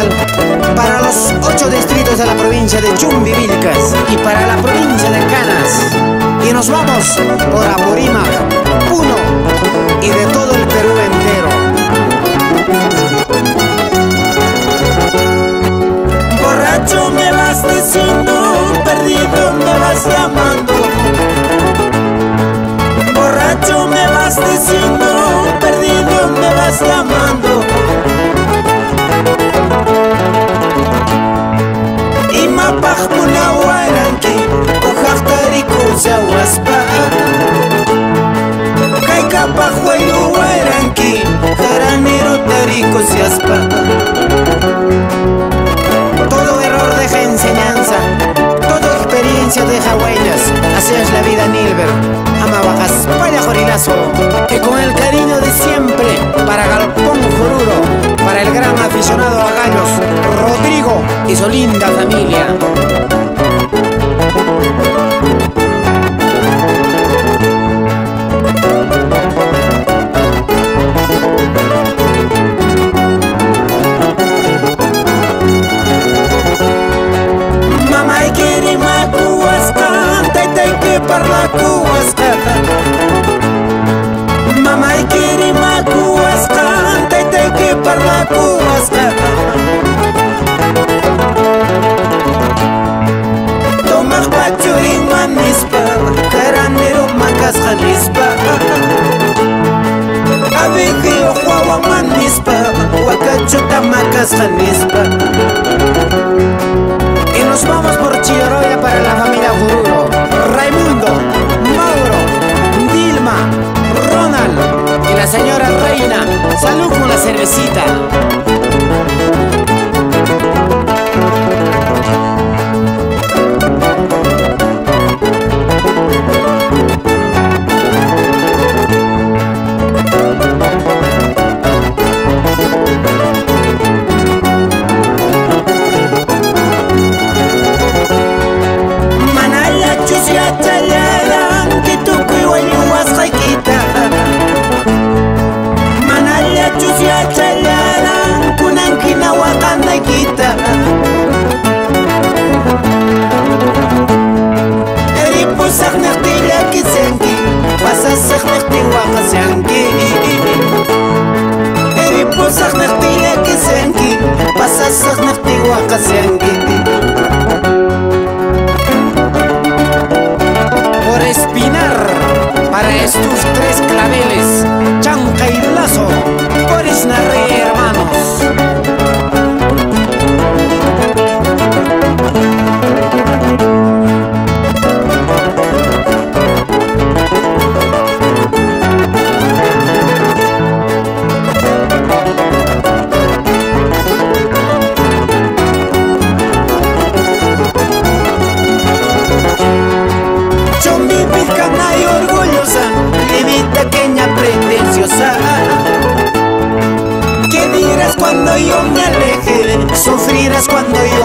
fiscal para los 8 distritos de la provincia de Chumbivilcas y para la provincia de Canas. Y nos vamos por Apurímac, Puno y de todo el Perú entero. Borracho me vas diciendo, perdido me vas llamando. Borracho me vas diciendo, perdido me vas llamando. Todo error deja enseñanza, toda experiencia deja huellas. Así es la vida, Nilber. Amaba Gaspar Jorilazo, que con el cariño de siempre para Galpón Joruro, para el gran aficionado a gallos Rodrigo y su linda familia. Y nos vamos por Chiaroya para la familia Jururo, Raimundo, Mauro, Dilma, Ronald y la señora Reina. Salud con la cervecita. Por Espinar, para estos 3 claveles, Chanca y Lazo, por Isnarre, cuando yo me aleje, sufrirás cuando yo